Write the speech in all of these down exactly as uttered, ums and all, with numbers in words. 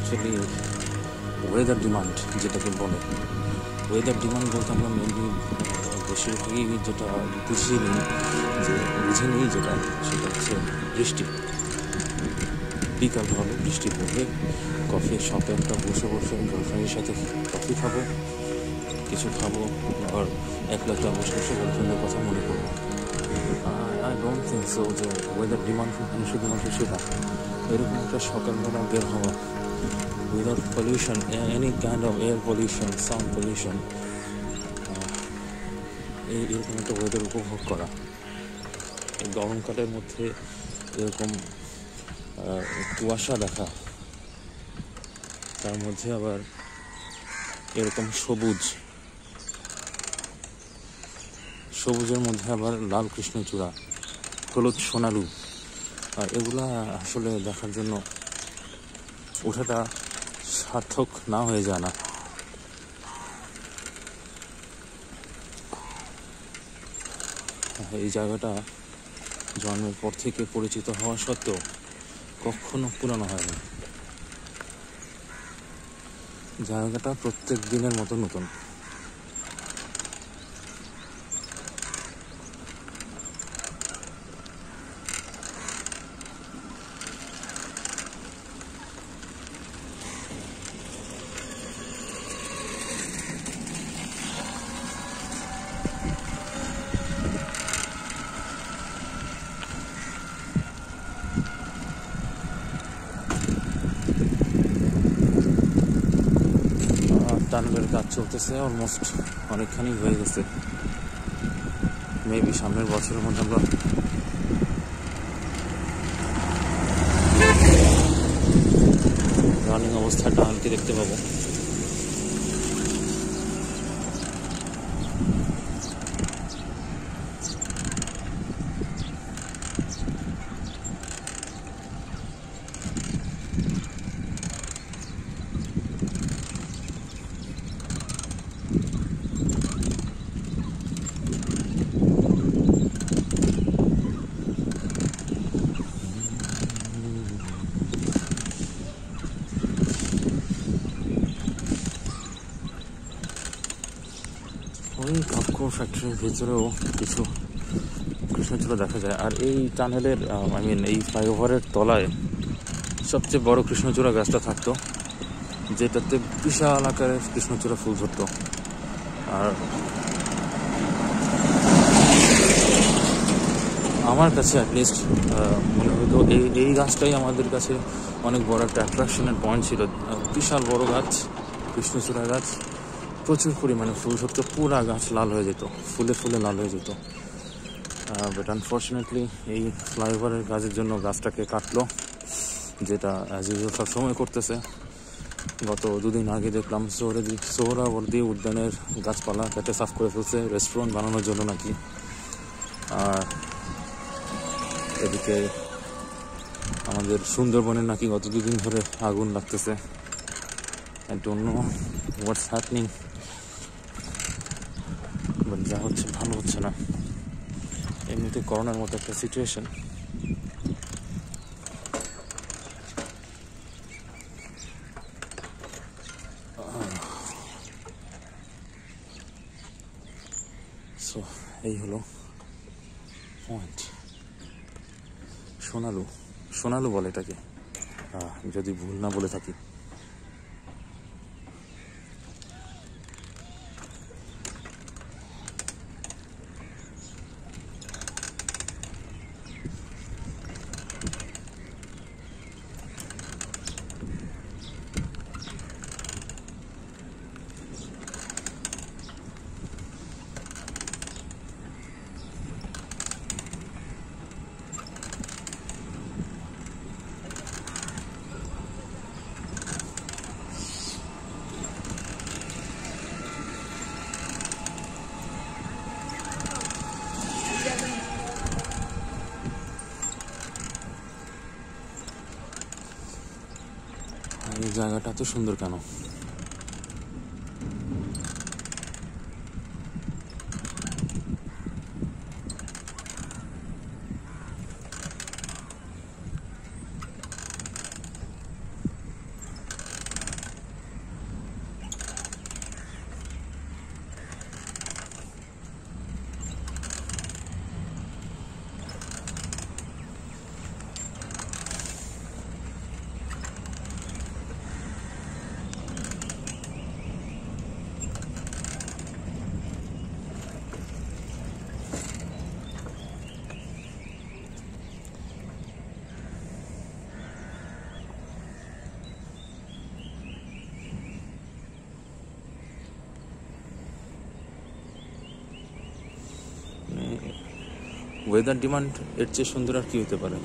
Actually weather demand जेटा के बोले weather demand बोलते हम मेनलि बेशिभागई जेटा बुझे नहीं बुझे नहीं जेटा सेटा होच्छे बृष्टि बिकाल हबे बृष्टि पड़बे कफि शपे एकटा बसे बसे गर्लफ्रेंडेर साथे कफि खाबो किछु खाबो और एकला एकटा बसे बसे गर्लफ्रेंडेर कथा मने पड़बे। आई डोंट थिंक सो जे वेदार डिमांड शुधुमात्र सेटा एरकम एकटा सकालबेला बेर हवा without pollution, any kind of air pollution, sound pollution, এরকম একটা ওয়েদার উপভোগ করা। এই গরমকালের মধ্যে এরকম কুয়াশা দেখা, তার মধ্যে আবার এরকম সবুজ, সবুজের মধ্যে আবার লাল কৃষ্ণচূড়া, হলুদ সোনালু, আর এগুলা আসলে দেখার জন্য ওঠাটা सार्थक ना हो जाना। এই জায়গাটা জন্মের পর থেকে পরিচিত হওয়া সত্ত্বেও কখনো পুরানো হয়নি। জায়গাটা প্রত্যেক দিনের মতো নতুন। টানেলের কাজ চলতেছে, অলমোস্ট অনেকখানি হয়ে গেছে। মেবি সামনের বছরের মধ্যে আমরা রানিং অবস্থায় টানেলকে দেখতে পাবো। ফ্যাক্টরির ভিতরেও কিছু কৃষ্ণচূড়া দেখা যায়। আর এই টানেলের আই মিন এই ফ্লাইওভারের তলায় সবচেয়ে বড় কৃষ্ণচূড়া গাছটা থাকতো, যেটাতে বিশাল আকারে কৃষ্ণচূড়া ফুল ধরতো। আর আমার কাছে অ্যাটলিস্ট মনে হতো এই এই গাছটাই আমাদের কাছে অনেক বড় একটা অ্যাট্রাকশনের পয়েন্ট ছিল। বিশাল বড় গাছ, কৃষ্ণচূড়া গাছ, প্রচুর পরিমাণে ফুল ধরতো, পুরা গাছ লাল হয়ে যেত, ফুলে ফুলে লাল হয়ে যেত। বাট আনফর্চুনেটলি এই ফ্লাইওভারের কাজের জন্য গাছটাকে কাটলো, যেটা অ্যাজ ইউজুয়াল সবসময় করতেছে। গত দুদিন আগে দেখলাম সোহরাদি সোহরাওয়ার্দী উদ্যানের গাছপালা কেটে সাফ করে ফেলছে রেস্টুরেন্ট বানানোর জন্য নাকি। আর এদিকে আমাদের সুন্দরবনের নাকি গত দুদিন ধরে আগুন লাগতেছে। I don't know what's happening, যা হচ্ছে ভালো হচ্ছে না। এমনিতে করোনার মতো একটা সিচুয়েশন। সো এই হলো পয়েন্ট সোনালু, সোনালু বলে এটাকে যদি ভুল না বলে থাকি। এই জায়গাটা তো সুন্দর কেন, ওয়েদার ডিমান্ড এর চেয়ে সুন্দর আর কি হতে পারে।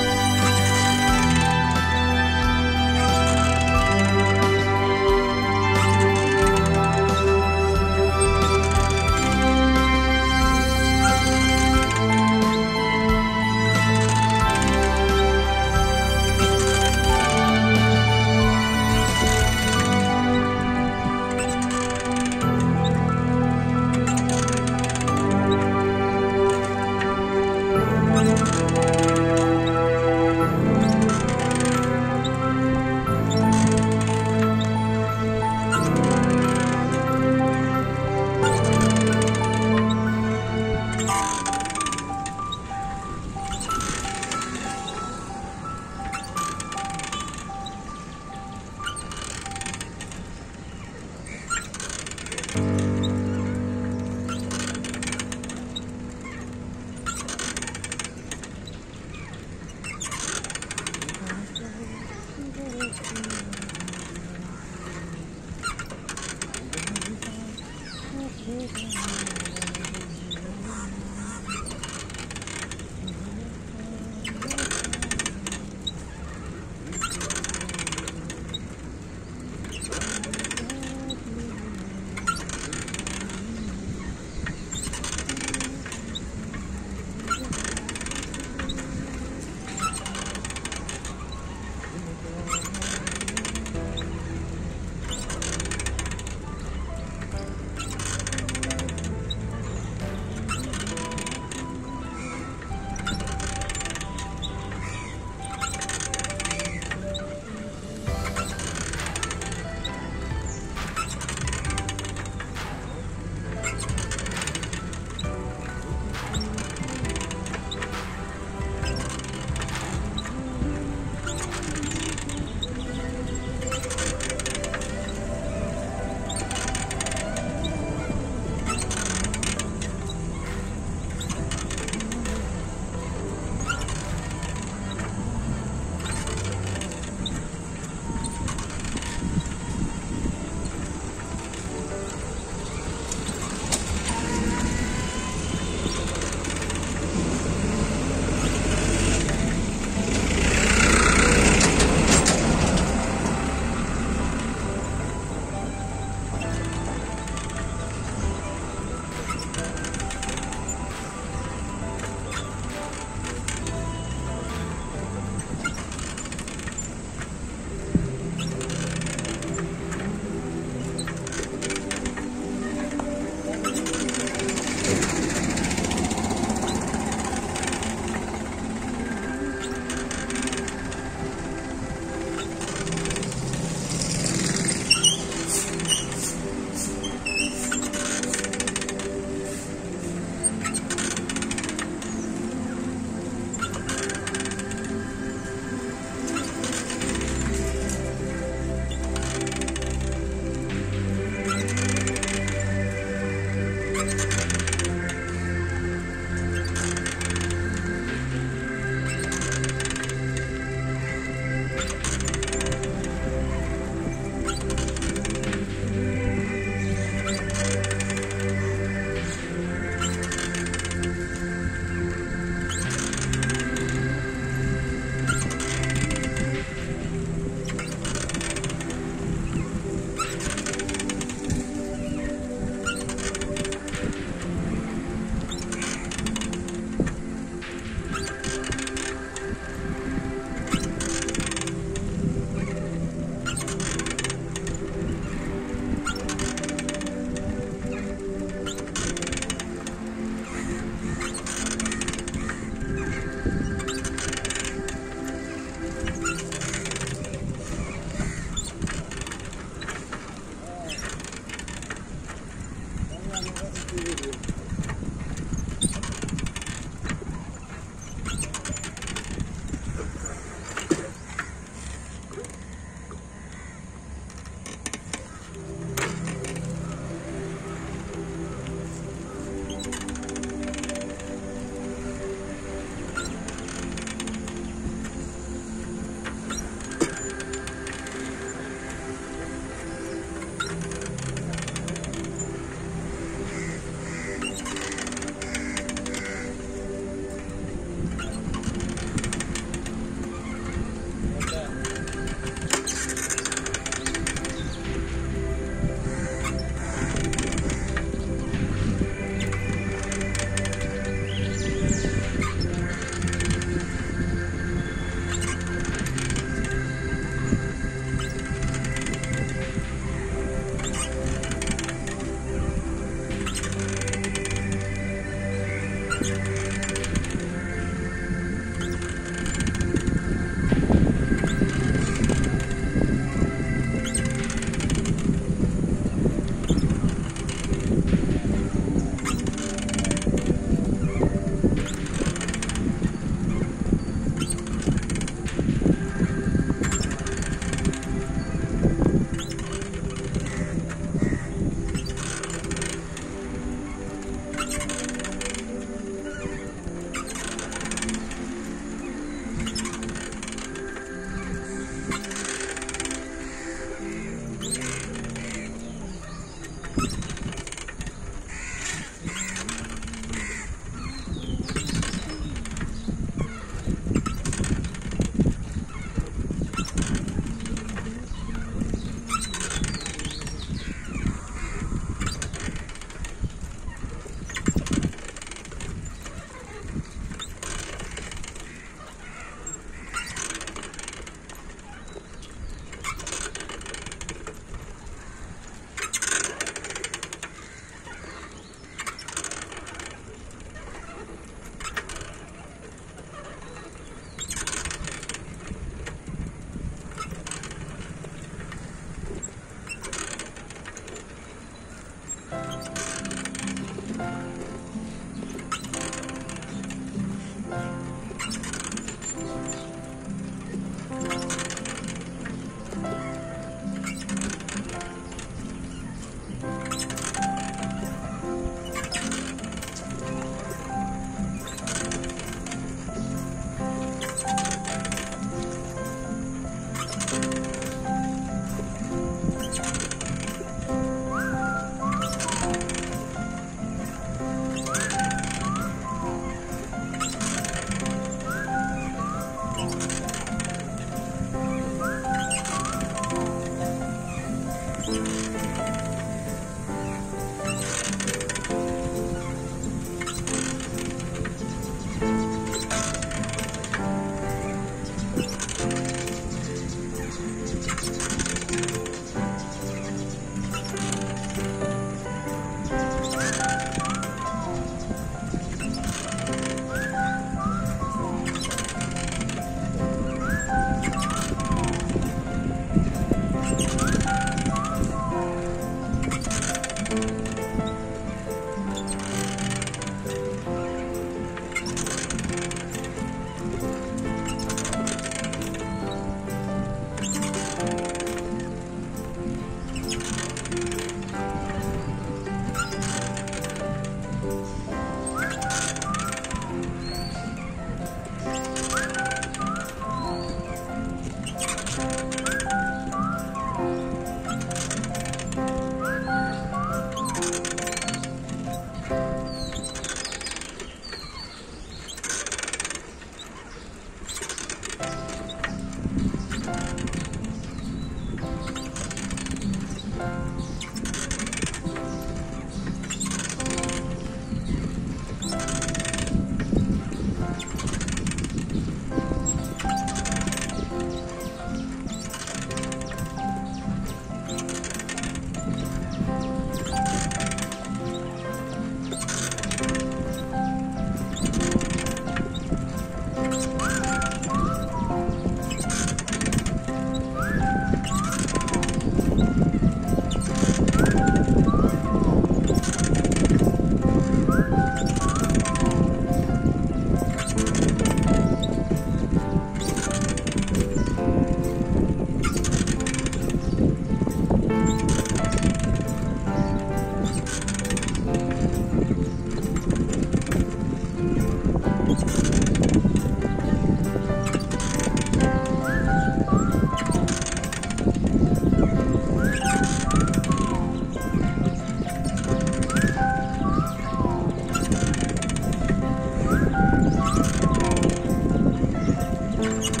You